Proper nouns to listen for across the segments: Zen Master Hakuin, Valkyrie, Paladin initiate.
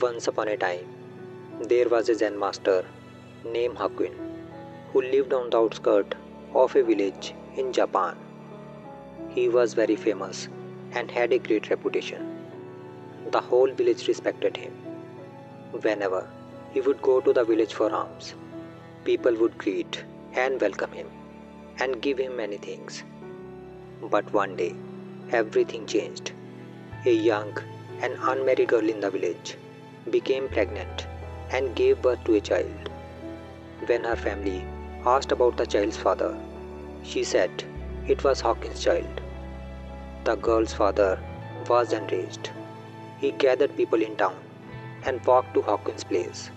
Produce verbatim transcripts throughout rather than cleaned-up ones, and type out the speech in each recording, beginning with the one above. Once upon a time, there was a Zen master named Hakuin who lived on the outskirts of a village in Japan. He was very famous and had a great reputation. The whole village respected him. Whenever he would go to the village for alms, people would greet and welcome him and give him many things. But one day, everything changed. A young and unmarried girl in the village became pregnant and gave birth to a child. When her family asked about the child's father, she said it was Hakuin's child. The girl's father was enraged. He gathered people in town and walked to Hakuin's place.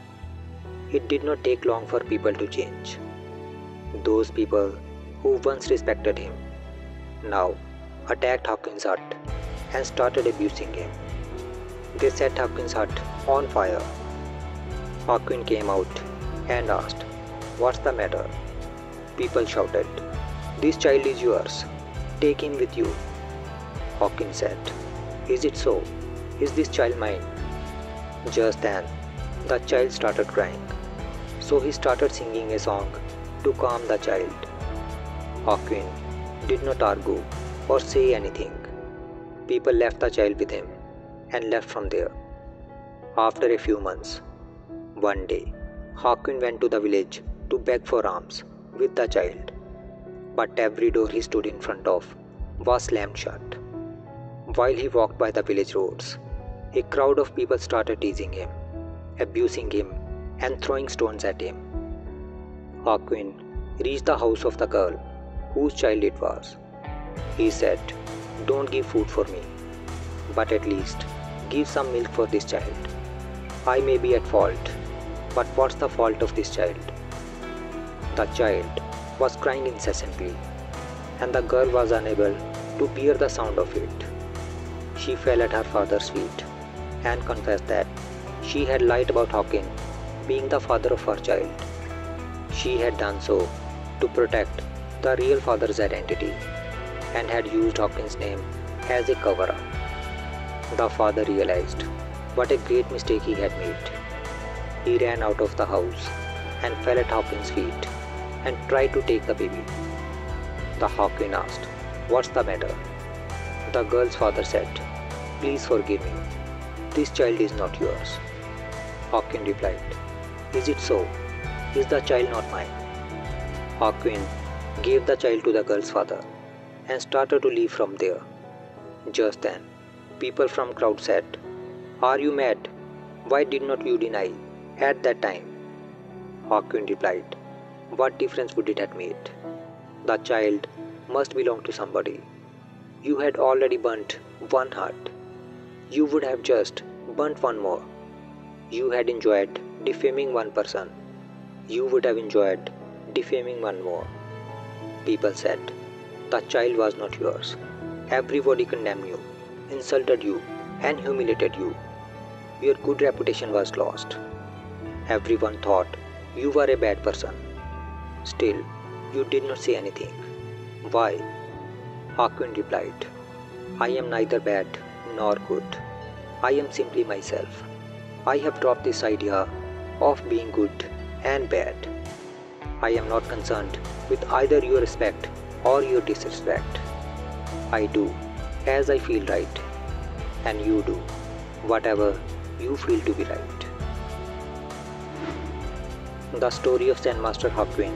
It did not take long for people to change. Those people who once respected him now attacked Hakuin's hut and started abusing him. They set Hakuin's hut on fire. Hakuin came out and asked, "What's the matter?" People shouted, "This child is yours. Take him with you." Hakuin said, "Is it so? Is this child mine?" Just then, the child started crying, so he started singing a song to calm the child. Hakuin did not argue or say anything. People left the child with him and left from there. After a few months, one day, Hakuin went to the village to beg for alms with the child, but every door he stood in front of was slammed shut. While he walked by the village roads, a crowd of people started teasing him, abusing him, and throwing stones at him. Hakuin reached the house of the girl whose child it was. He said, "Don't give food for me, but at least give some milk for this child. I may be at fault, but what's the fault of this child?" The child was crying incessantly, and the girl was unable to bear the sound of it. She fell at her father's feet and confessed that she had lied about Hakuin being the father of her child. She had done so to protect the real father's identity and had used Hakuin's name as a cover-up. The father realized what a great mistake he had made. He ran out of the house and fell at Hakuin's feet and tried to take the baby. The Hakuin asked, "What's the matter?" The girl's father said, "Please forgive me. This child is not yours." Hakuin replied, "Is it so? Is the child not mine?" Hakuin gave the child to the girl's father and started to leave from there. Just then, people from crowd said, "Are you mad? Why did not you deny at that time?" Hakuin replied, "What difference would it have made? The child must belong to somebody. You had already burnt one hut. You would have just burnt one more. You had enjoyed defaming one person. You would have enjoyed defaming one more." People said, "The child was not yours. Everybody condemned you, insulted you, and humiliated you. Your good reputation was lost. Everyone thought you were a bad person. Still, you did not say anything. Why?" Hakuin replied, "I am neither bad nor good. I am simply myself. I have dropped this idea of being good and bad. I am not concerned with either your respect or your disrespect. I do as I feel right, and you do whatever you feel to be right." The story of Zen Master Hakuin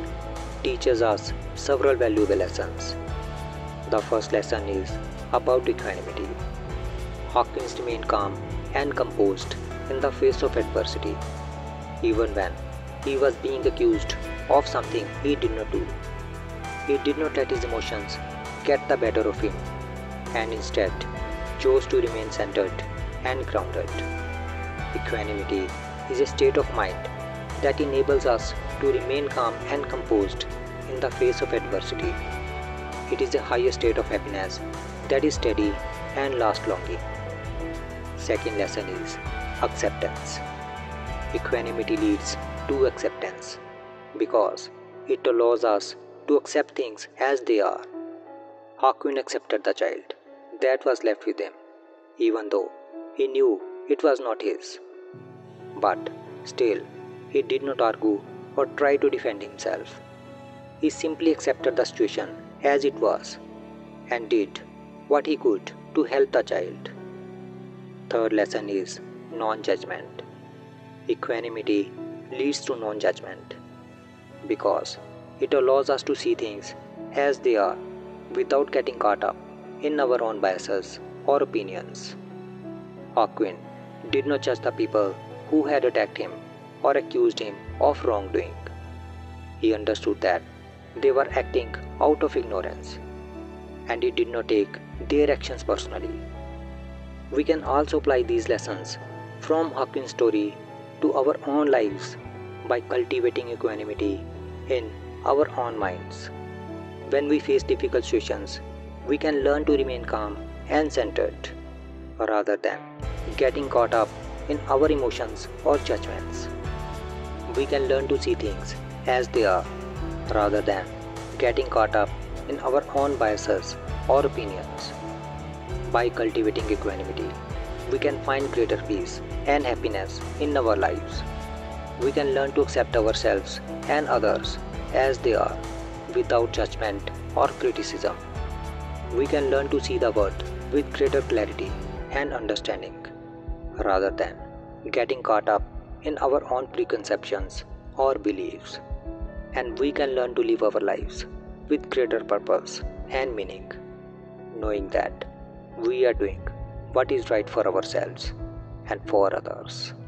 teaches us several valuable lessons. The first lesson is about equanimity. Hakuin remained calm and composed in the face of adversity, even when he was being accused of something he did not do. He did not let his emotions get the better of him, and instead chose to remain centered and grounded. Equanimity is a state of mind that enables us to remain calm and composed in the face of adversity. It is a higher state of happiness that is steady and lasts longing. Second lesson is acceptance. Equanimity leads to acceptance because it allows us to accept things as they are. Hakuin accepted the child that was left with him, even though he knew it was not his. but still, he did not argue or try to defend himself. He simply accepted the situation as it was and did what he could to help the child. Third lesson is non-judgment. Equanimity leads to non-judgment because it allows us to see things as they are without getting caught up in our own biases or opinions. Hakuin did not judge the people who had attacked him or accused him of wrongdoing. He understood that they were acting out of ignorance, and he did not take their actions personally. We can also apply these lessons from Hakuin's story to our own lives by cultivating equanimity in our own minds. When we face difficult situations, we can learn to remain calm and centered, rather than getting caught up in our emotions or judgments. We can learn to see things as they are, rather than getting caught up in our own biases or opinions. By cultivating equanimity, we can find greater peace and happiness in our lives. We can learn to accept ourselves and others as they are, without judgment or criticism. We can learn to see the world with greater clarity and understanding, rather than getting caught up in our own preconceptions or beliefs. And we can learn to live our lives with greater purpose and meaning, knowing that we are doing what is right for ourselves and for others.